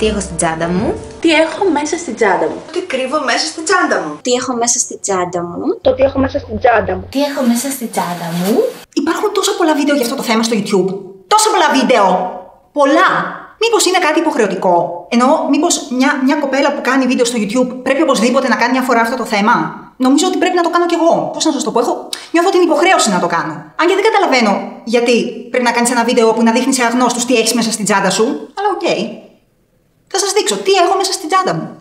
Τι έχω στην τσάντα μου. Τι έχω μέσα στην τσάντα μου. Τι κρύβω μέσα στην τσάντα μου. Τι έχω μέσα στην τσάντα μου. Το τι έχω μέσα στην τσάντα μου. Τι έχω μέσα στην τσάντα μου. Υπάρχουν τόσα πολλά βίντεο για αυτό το θέμα στο YouTube. Τόσα πολλά βίντεο. Πολλά. Μήπως είναι κάτι υποχρεωτικό. Εννοώ, μήπως μια κοπέλα που κάνει βίντεο στο YouTube πρέπει οπωσδήποτε να κάνει μια φορά αυτό το θέμα. Νομίζω ότι πρέπει να το κάνω κι εγώ. Πώς να σας το πω, νιώθω την υποχρέωση να το κάνω. Αν και δεν καταλαβαίνω γιατί πρέπει να κάνεις ένα βίντεο που να δείχνει σε αγνώστους τι έχεις μέσα στην τσάντα σου. Αλλά οκ. Θα σας δείξω τι έχω μέσα στην τσάντα μου.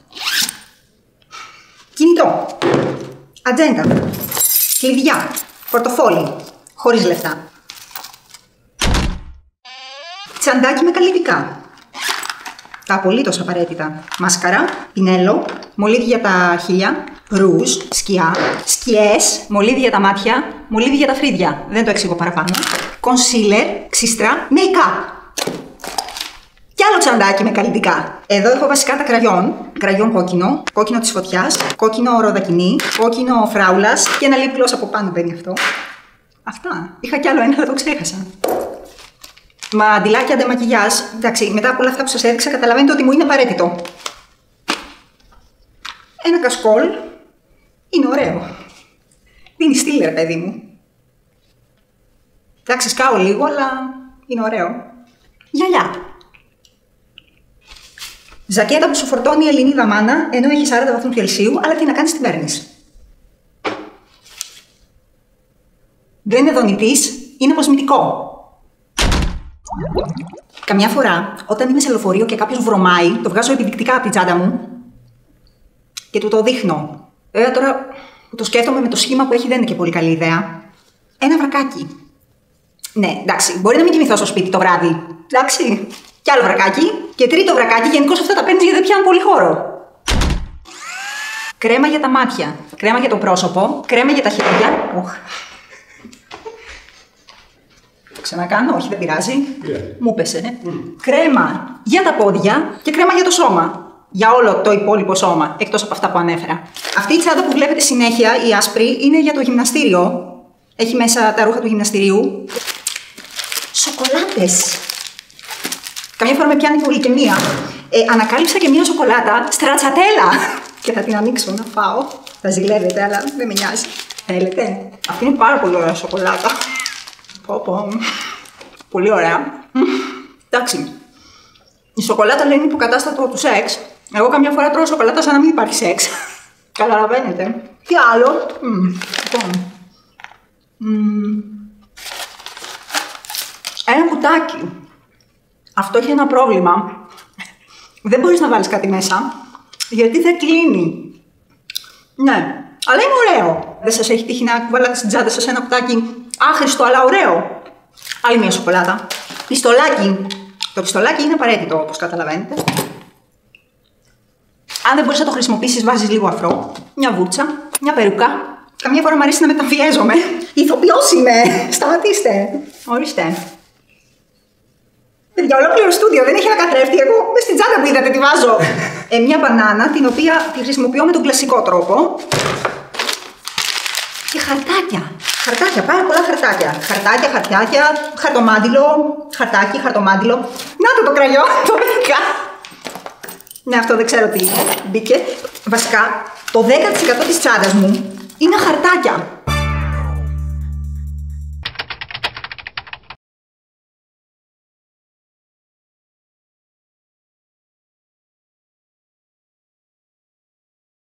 Κινητό. Ατζέντα. Κλειδιά. Πορτοφόλι. Χωρίς λεφτά. Τσαντάκι με καλλιτικά. Τα απολύτως απαραίτητα. Μάσκαρα, πινέλο, μολύβι για τα χείλια, ρούζ, σκιά, σκιές, μολύβι για τα μάτια, μολύβι για τα φρύδια. Δεν το εξηγώ παραπάνω. Κονσίλερ, ξύστρα, make-up. Κι άλλο τσαντάκι με καλλιτικά. Εδώ έχω βασικά τα κραγιόν. Κραγιόν κόκκινο, κόκκινο της φωτιάς, κόκκινο ροδακινή, κόκκινο φράουλας και ένα lip gloss από πάνω μπαίνει αυτό. Αυτά. Είχα κι άλλο ένα, αλλά το ξέχασα. Μαντιλάκια αντεμακιγιάζ. Εντάξει, μετά από όλα αυτά που σας έδειξα, καταλαβαίνετε ότι μου είναι απαραίτητο. Ένα κασκόλ. Είναι ωραίο. Δίνει στυλ, ρε παιδί μου. Εντάξει, σκάω λίγο, αλλά είναι ωραίο. Γυαλιά. Ζακέτα που σου φορτώνει η Ελληνίδα μάνα, ενώ έχει 40 βαθμούς Κελσίου, αλλά τι να κάνεις, την παίρνεις. Δεν είναι δονητής, είναι κοσμητικό. Καμιά φορά, όταν είμαι σε λεωφορείο και κάποιος βρωμάει, το βγάζω επιδεικτικά από την τσάντα μου και του το δείχνω. Βέβαια τώρα που το σκέφτομαι με το σχήμα που έχει δεν είναι και πολύ καλή ιδέα. Ένα βρακάκι. Ναι, εντάξει, μπορεί να μην κοιμηθώ στο σπίτι το βράδυ. Εντάξει. Κι άλλο βρακάκι. Και τρίτο βρακάκι, γενικώς αυτά τα παίρνεις γιατί δεν πιάνουν πολύ χώρο. Κρέμα για τα μάτια. Κρέμα για το πρόσωπο. Κρέμα για τα χέρια. Ξανακάνω, όχι δεν πειράζει. Yeah. Μου πέσε. Mm. Κρέμα για τα πόδια και κρέμα για το σώμα. Για όλο το υπόλοιπο σώμα, εκτός από αυτά που ανέφερα. Αυτή η τσάντα που βλέπετε συνέχεια, η άσπρη, είναι για το γυμναστήριο. Έχει μέσα τα ρούχα του γυμναστηρίου. Σοκολάτες. Καμιά φορά με πιάνει πολύ και μία. Ανακάλυψα και μία σοκολάτα στρατσατέλα. Και θα την ανοίξω να φάω. Θα ζηλεύετε, αλλά δεν με νοιάζει. Θέλετε. Αυτή είναι πάρα πολύ ωραία σοκολάτα. Πολύ ωραία. Εντάξει. Η σοκολάτα λέει είναι υποκατάστατο του σεξ. Εγώ καμιά φορά τρώω σοκολάτα σαν να μην υπάρχει σεξ. Καταλαβαίνετε. Τι άλλο. Ένα κουτάκι. Αυτό έχει ένα πρόβλημα. Δεν μπορείς να βάλεις κάτι μέσα, γιατί δεν κλείνει. Ναι. Αλλά είναι ωραίο. Δεν σας έχει τύχει να βάλετε στην τσάντα σας ένα κουτάκι άχρηστο, αλλά ωραίο. Άλλη μια σοκολάτα. Πιστολάκι. Το πιστολάκι είναι απαραίτητο, όπως καταλαβαίνετε. Αν δεν μπορείς να το χρησιμοποιήσεις, βάζεις λίγο αφρό, μια βούρτσα, μια περούκα. Καμιά φορά μου αρέσει να μεταμφιέζομαι. Ηθοποιός είμαι. Σταματήστε. Ορίστε. Παιδιά, ολόκληρο στούντιο δεν έχει ανακατρέφτη. Εγώ μες στην τσάντα που είδατε τη βάζω. Μια μπανάνα, την οποία τη χρησιμοποιώ με τον κλασικό τρόπο. Και χαρτάκια. Χαρτάκια, πάρα πολλά χαρτάκια. Χαρτάκια, χαρτάκια, χαρτομάντιλο, χαρτάκι, χαρτομάντιλο. Να το κραγιόν, το βρήκα. Ναι, αυτό δεν ξέρω τι μπήκε. Βασικά, το 10% της τσάντας μου είναι χαρτάκια.